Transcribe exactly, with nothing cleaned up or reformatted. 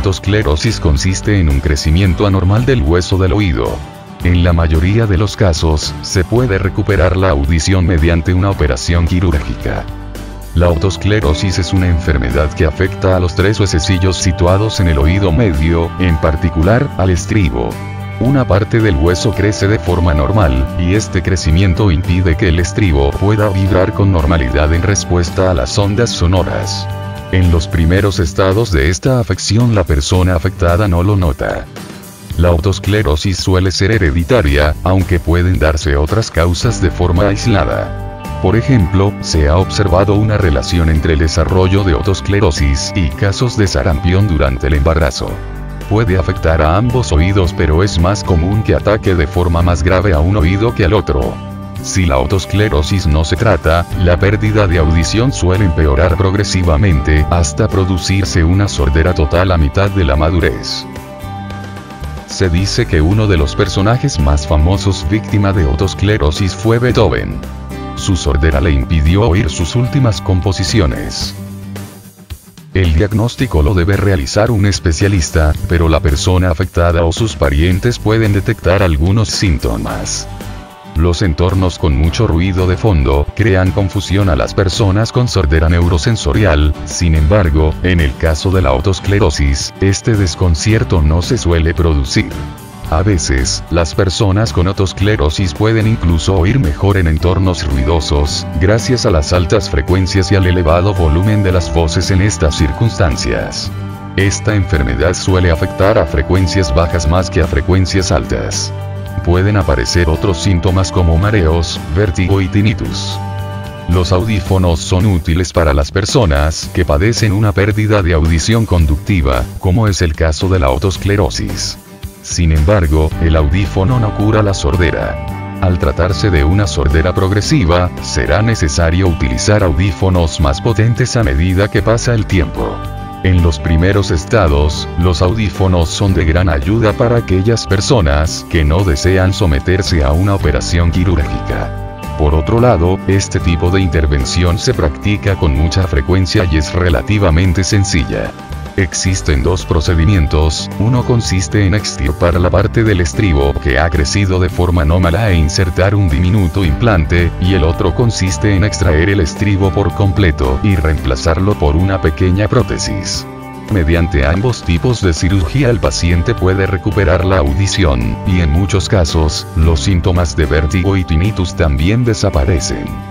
otosclerosis consiste en un crecimiento anormal del hueso del oído. En la mayoría de los casos, se puede recuperar la audición mediante una operación quirúrgica. La otosclerosis es una enfermedad que afecta a los tres huesecillos situados en el oído medio, en particular, al estribo. Una parte del hueso crece de forma normal, y este crecimiento impide que el estribo pueda vibrar con normalidad en respuesta a las ondas sonoras. En los primeros estados de esta afección la persona afectada no lo nota. La otosclerosis suele ser hereditaria, aunque pueden darse otras causas de forma aislada. Por ejemplo, se ha observado una relación entre el desarrollo de otosclerosis y casos de sarampión durante el embarazo. Puede afectar a ambos oídos, pero es más común que ataque de forma más grave a un oído que al otro. Si la otosclerosis no se trata, la pérdida de audición suele empeorar progresivamente hasta producirse una sordera total a mitad de la madurez. Se dice que uno de los personajes más famosos víctima de otosclerosis fue Beethoven. Su sordera le impidió oír sus últimas composiciones. El diagnóstico lo debe realizar un especialista, pero la persona afectada o sus parientes pueden detectar algunos síntomas. Los entornos con mucho ruido de fondo crean confusión a las personas con sordera neurosensorial. Sin embargo, en el caso de la otosclerosis, este desconcierto no se suele producir. A veces, las personas con otosclerosis pueden incluso oír mejor en entornos ruidosos, gracias a las altas frecuencias y al elevado volumen de las voces en estas circunstancias. Esta enfermedad suele afectar a frecuencias bajas más que a frecuencias altas. Pueden aparecer otros síntomas como mareos, vértigo y tinnitus. Los audífonos son útiles para las personas que padecen una pérdida de audición conductiva, como es el caso de la otosclerosis. Sin embargo, el audífono no cura la sordera. Al tratarse de una sordera progresiva, será necesario utilizar audífonos más potentes a medida que pasa el tiempo. En los primeros estados, los audífonos son de gran ayuda para aquellas personas que no desean someterse a una operación quirúrgica. Por otro lado, este tipo de intervención se practica con mucha frecuencia y es relativamente sencilla. Existen dos procedimientos, uno consiste en extirpar la parte del estribo que ha crecido de forma anómala e insertar un diminuto implante, y el otro consiste en extraer el estribo por completo y reemplazarlo por una pequeña prótesis. Mediante ambos tipos de cirugía el paciente puede recuperar la audición, y en muchos casos, los síntomas de vértigo y tinnitus también desaparecen.